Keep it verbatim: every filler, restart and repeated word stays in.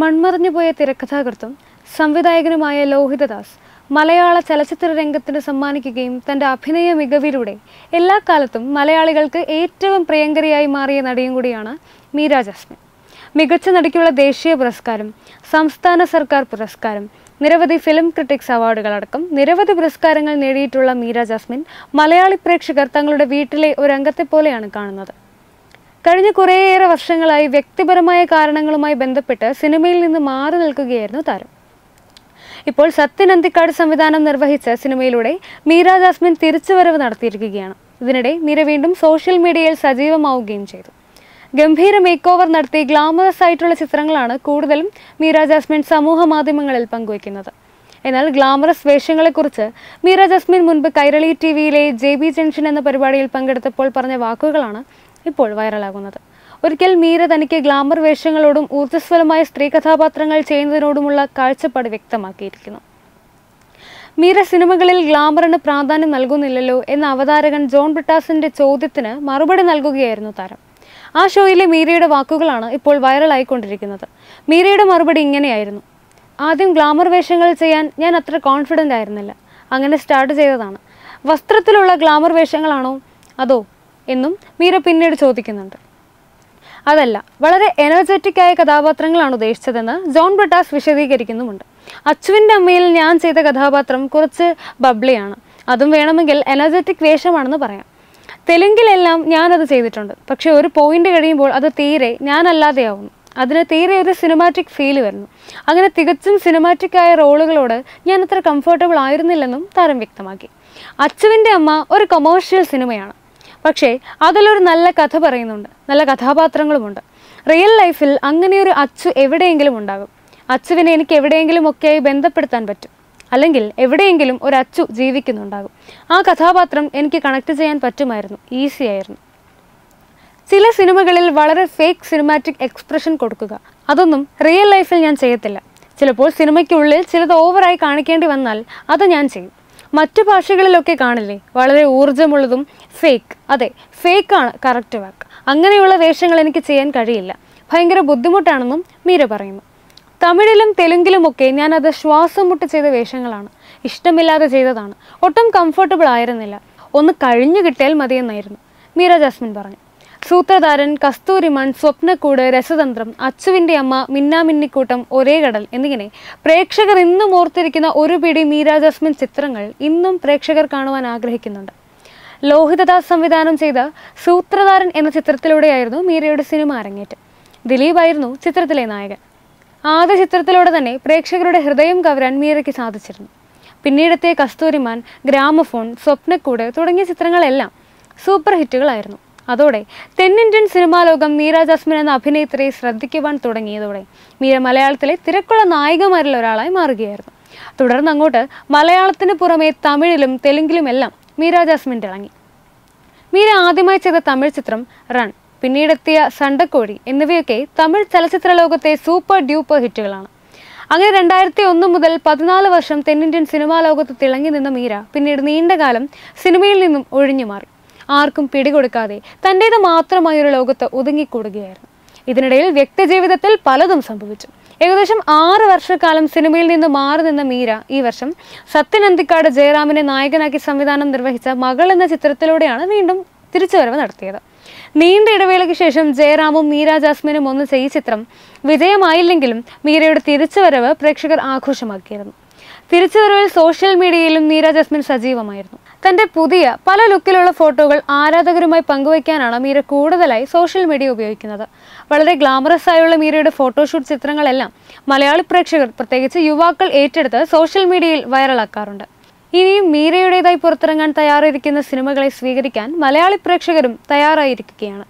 മൺമറഞ്ഞു പോയ തിരക്കഥാകൃത്തും സംവിധായകനുമായ ലോഹിതദാസ് മലയാള ചലച്ചിത്ര രംഗത്തിന് സമ്മാനിക്കുകയും തന്റെ അഭിനയ മികവിലൂടെ എല്ലാ കാലത്തും മലയാളികൾക്ക് ഏറ്റവും പ്രിയങ്കരിയായി മാറിയ നടിയും കൂടിയാണ് മീര ജസ്മിൻ. മികച്ച നടിക്കുള്ള ദേശീയ പുരസ്കാരം, സംസ്ഥാന സർക്കാർ പുരസ്കാരം, നിരവധി ഫിലിം ക്രിറ്റിക്സ് അവാർഡുകൾ അടക്കം നിരവധി പുരസ്കാരങ്ങൾ നേടിയിട്ടുള്ള മീര ജസ്മിൻ മലയാളി പ്രേക്ഷകർ തങ്ങളുടെ വീട്ടിലെ ഒരു അംഗത്തെ പോലെയാണ് കാണുന്നത്. കഴിഞ്ഞ കുറേയേറെ വർഷങ്ങളായി വ്യക്തിപരമായ കാരണങ്ങളുമായി ബന്ധപ്പെട്ട് സിനിമയിൽ നിന്ന് മാറി നിൽക്കുകയായിരുന്നു താരം. ഇപ്പോൾ സത്യനന്ദിക്കാട് സംവിധാനം നിർവഹിച്ച സിനിമയിലൂടെ മീര ജാസ്മിൻ തിരിച്ചുവരവ് നടത്തിയിരിക്കുകയാണ്. ഇതിനിടെ മീര വീണ്ടും സോഷ്യൽ മീഡിയയിൽ സജീവമാവുകയും ചെയ്തു. ഗംഭീര മേക്ക് ഓവർ നടത്തി ഗ്ലാമറസ് ആയിട്ടുള്ള ചിത്രങ്ങളാണ് കൂടുതലും മീര ജാസ്മിൻ സമൂഹ മാധ്യമങ്ങളിൽ പങ്കുവയ്ക്കുന്നത്. എന്നാൽ ഗ്ലാമറസ് വേഷങ്ങളെക്കുറിച്ച് മീര ജാസ്മിൻ മുൻപ് കൈരളി ടി വിയിലെ ജെ ബി ജംഗ്ഷൻ എന്ന പരിപാടിയിൽ പങ്കെടുത്തപ്പോൾ പറഞ്ഞ വാക്കുകളാണ് ഇപ്പോൾ വൈറലാകുന്നത്. ഒരിക്കൽ മീര തനിക്ക് ഗ്ലാമർ വേഷങ്ങളോടും ഊർജ്ജസ്വലമായ സ്ത്രീ കഥാപാത്രങ്ങൾ ചെയ്യുന്നതിനോടുമുള്ള കാഴ്ചപ്പാട് വ്യക്തമാക്കിയിരിക്കുന്നു. മീര സിനിമകളിൽ ഗ്ലാമറിന് പ്രാധാന്യം നൽകുന്നില്ലല്ലോ എന്ന അവതാരകൻ ജോൺ ബ്രിട്ടാസിന്റെ ചോദ്യത്തിന് മറുപടി നൽകുകയായിരുന്നു താരം. ആ ഷോയിലെ മീരയുടെ വാക്കുകളാണ് ഇപ്പോൾ വൈറലായിക്കൊണ്ടിരിക്കുന്നത്. മീരയുടെ മറുപടി ഇങ്ങനെയായിരുന്നു: ആദ്യം ഗ്ലാമർ വേഷങ്ങൾ ചെയ്യാൻ ഞാൻ അത്ര കോൺഫിഡൻ്റ് ആയിരുന്നില്ല, അങ്ങനെ സ്റ്റാർട്ട് ചെയ്തതാണ്. വസ്ത്രത്തിലുള്ള ഗ്ലാമർ വേഷങ്ങളാണോ അതോ എന്നും മീര പിന്നീട് ചോദിക്കുന്നുണ്ട്. അതല്ല, വളരെ എനർജറ്റിക്കായ കഥാപാത്രങ്ങളാണ് ഉദ്ദേശിച്ചതെന്ന് ജോൺ ബ്രിട്ടാസ് വിശദീകരിക്കുന്നുമുണ്ട്. അച്ചുവിൻ്റെ അമ്മയിൽ ഞാൻ ചെയ്ത കഥാപാത്രം കുറച്ച് ബബ്ലിയാണ്, അതും വേണമെങ്കിൽ എനർജറ്റിക് വേഷമാണെന്ന് പറയാം. തെലുങ്കിലെല്ലാം ഞാനത് ചെയ്തിട്ടുണ്ട്, പക്ഷേ ഒരു പോയിന്റ് കഴിയുമ്പോൾ അത് തീരെ ഞാനല്ലാതെയാവുന്നു. അതിന് തീരെ ഒരു സിനിമാറ്റിക് ഫീൽ വരുന്നു. അങ്ങനെ തികച്ചും സിനിമാറ്റിക്കായ റോളുകളോട് ഞാൻ അത്ര കംഫർട്ടബിൾ ആയിരുന്നില്ലെന്നും താരം വ്യക്തമാക്കി. അച്ചുവിൻ്റെ അമ്മ ഒരു കൊമേഴ്ഷ്യൽ സിനിമയാണ്, പക്ഷേ അതിലൊരു നല്ല കഥ പറയുന്നുണ്ട്, നല്ല കഥാപാത്രങ്ങളുമുണ്ട്. റിയൽ ലൈഫിൽ അങ്ങനെയൊരു അച്ചു എവിടെയെങ്കിലും ഉണ്ടാകും. അച്ചുവിനെ എനിക്ക് എവിടെയെങ്കിലും ഒക്കെയായി ബന്ധപ്പെടുത്താൻ പറ്റും, അല്ലെങ്കിൽ എവിടെയെങ്കിലും ഒരു അച്ചു ജീവിക്കുന്നുണ്ടാകും. ആ കഥാപാത്രം എനിക്ക് കണക്ട് ചെയ്യാൻ പറ്റുമായിരുന്നു, ഈസി ആയിരുന്നു. ചില സിനിമകളിൽ വളരെ ഫേക്ക് സിനിമാറ്റിക് എക്സ്പ്രഷൻ കൊടുക്കുക, അതൊന്നും റിയൽ ലൈഫിൽ ഞാൻ ചെയ്യത്തില്ല. ചിലപ്പോൾ സിനിമയ്ക്കുള്ളിൽ ചിലത് ഓവറായി കാണിക്കേണ്ടി വന്നാൽ അത് ഞാൻ ചെയ്യും. മറ്റു ഭാഷകളിലൊക്കെ കാണില്ലേ, വളരെ ഊർജ്ജമുള്ളതും ഫേക്ക്. അതെ, ഫേക്കാണ് കറക്റ്റ് വാക്ക്. അങ്ങനെയുള്ള വേഷങ്ങൾ എനിക്ക് ചെയ്യാൻ കഴിയില്ല, ഭയങ്കര ബുദ്ധിമുട്ടാണെന്നും മീര പറയുന്നു. തമിഴിലും തെലുങ്കിലുമൊക്കെ ഞാനത് ശ്വാസം മുട്ട് ചെയ്ത വേഷങ്ങളാണ്, ഇഷ്ടമില്ലാതെ ചെയ്തതാണ്, ഒട്ടും കംഫർട്ടബിൾ ആയിരുന്നില്ല. ഒന്ന് കഴിഞ്ഞു കിട്ടിയാൽ മതിയെന്നായിരുന്നു മീര ജാസ്മിൻ പറഞ്ഞു. സൂത്രധാരൻ, കസ്തൂരിമാൻ, സ്വപ്നക്കൂട്, രസതന്ത്രം, അച്ചുവിൻ്റെ അമ്മ, മിന്നാമിന്നിക്കൂട്ടം, ഒരേ കടൽ എന്നിങ്ങനെ പ്രേക്ഷകർ ഇന്നും ഓർത്തിരിക്കുന്ന ഒരു പിടി മീര ജാസ്മിൻ ചിത്രങ്ങൾ ഇന്നും പ്രേക്ഷകർ കാണുവാൻ ആഗ്രഹിക്കുന്നുണ്ട്. ലോഹിതദാസ് സംവിധാനം ചെയ്ത സൂത്രധാരൻ എന്ന ചിത്രത്തിലൂടെയായിരുന്നു മീരയുടെ സിനിമ അരങ്ങേറ്റം. ദിലീപായിരുന്നു ചിത്രത്തിലെ നായകൻ. ആദ്യ ചിത്രത്തിലൂടെ തന്നെ പ്രേക്ഷകരുടെ ഹൃദയം കവരാൻ മീരയ്ക്ക് സാധിച്ചിരുന്നു. പിന്നീടത്തെ കസ്തൂരിമാൻ, ഗ്രാമഫോൺ, സ്വപ്നക്കൂട് തുടങ്ങിയ ചിത്രങ്ങളെല്ലാം സൂപ്പർ ഹിറ്റുകളായിരുന്നു. അതോടെ തെന്നിന്ത്യൻ സിനിമാ ലോകം മീര ജാസ്മിൻ എന്ന അഭിനേത്രിയെ ശ്രദ്ധിക്കുവാൻ തുടങ്ങിയതോടെ മീര മലയാളത്തിലെ തിരക്കുള്ള നായികമാരിൽ ഒരാളായി മാറുകയായിരുന്നു. തുടർന്ന് അങ്ങോട്ട് മലയാളത്തിന് പുറമെ തമിഴിലും തെലുങ്കിലുമെല്ലാം മീര ജാസ്മിൻ തിളങ്ങി. മീര ആദ്യമായി ചെയ്ത തമിഴ് ചിത്രം റൺ, പിന്നീടെത്തിയ സണ്ടക്കോഴി എന്നിവയൊക്കെ തമിഴ് ചലച്ചിത്ര ലോകത്തെ സൂപ്പർ ഡ്യൂപ്പർ ഹിറ്റുകളാണ്. അങ്ങനെ രണ്ടായിരത്തി ഒന്ന് മുതൽ പതിനാല് വർഷം തെന്നിന്ത്യൻ സിനിമാ ലോകത്ത് തിളങ്ങി നിന്ന മീര പിന്നീട് നീണ്ടകാലം സിനിമയിൽ നിന്നും ഒഴിഞ്ഞു മാറി. ആർക്കും പിടികൊടുക്കാതെ തൻ്റേത് മാത്രമായൊരു ലോകത്ത് ഒതുങ്ങിക്കൂടുകയായിരുന്നു. ഇതിനിടയിൽ വ്യക്തിജീവിതത്തിൽ പലതും സംഭവിച്ചു. ഏകദേശം ആറ് വർഷക്കാലം സിനിമയിൽ നിന്ന് മാറി നിന്ന മീര ഈ വർഷം സത്യനന്ദിക്കാട് ജയറാമിനെ നായകനാക്കി സംവിധാനം നിർവഹിച്ച മകൾ എന്ന ചിത്രത്തിലൂടെയാണ് വീണ്ടും തിരിച്ചുവരവ് നടത്തിയത്. നീണ്ട ഇടവേളയ്ക്ക് ശേഷം ജയറാമും മീര ജാസ്മിനും ഒന്നിച്ച ഈ ചിത്രം വിജയമായില്ലെങ്കിലും മീരയുടെ തിരിച്ചുവരവ് പ്രേക്ഷകർ ആഘോഷമാക്കിയിരുന്നു. തിരിച്ചുവരവിൽ സോഷ്യൽ മീഡിയയിലും മീര ജാസ്മിൻ സജീവമായിരുന്നു. തന്റെ പുതിയ പല ലുക്കിലുള്ള ഫോട്ടോകൾ ആരാധകരുമായി പങ്കുവയ്ക്കാനാണ് മീര കൂടുതലായി സോഷ്യൽ മീഡിയ ഉപയോഗിക്കുന്നത്. വളരെ ഗ്ലാമറസ് ആയുള്ള മീരയുടെ ഫോട്ടോഷൂട്ട് ചിത്രങ്ങളെല്ലാം മലയാളി പ്രേക്ഷകർ, പ്രത്യേകിച്ച് യുവാക്കൾ ഏറ്റെടുത്ത് സോഷ്യൽ മീഡിയയിൽ വൈറലാക്കാറുണ്ട്. ഇനിയും മീരയുടേതായി പുറത്തിറങ്ങാൻ തയ്യാറായിരിക്കുന്ന സിനിമകളെ സ്വീകരിക്കാൻ മലയാളി പ്രേക്ഷകരും തയ്യാറായിരിക്കുകയാണ്.